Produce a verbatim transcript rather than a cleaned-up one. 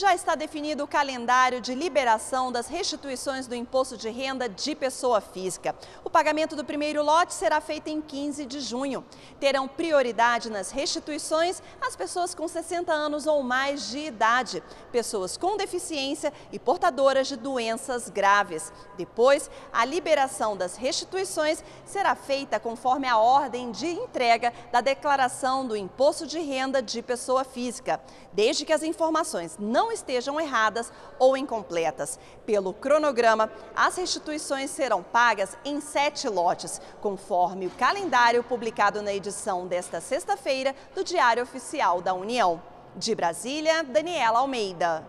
já está definido o calendário de liberação das restituições do Imposto de Renda de Pessoa Física. O pagamento do primeiro lote será feito em quinze de junho. Terão prioridade nas restituições as pessoas com sessenta anos ou mais de idade, pessoas com deficiência e portadoras de doenças graves. Depois, a liberação das restituições será feita conforme a ordem de entrega da declaração do Imposto de Renda de Pessoa Física, desde que as informações não estejam erradas ou incompletas. Pelo cronograma, as restituições serão pagas em sete lotes, conforme o calendário publicado na edição desta sexta-feira do Diário Oficial da União. De Brasília, Daniela Almeida.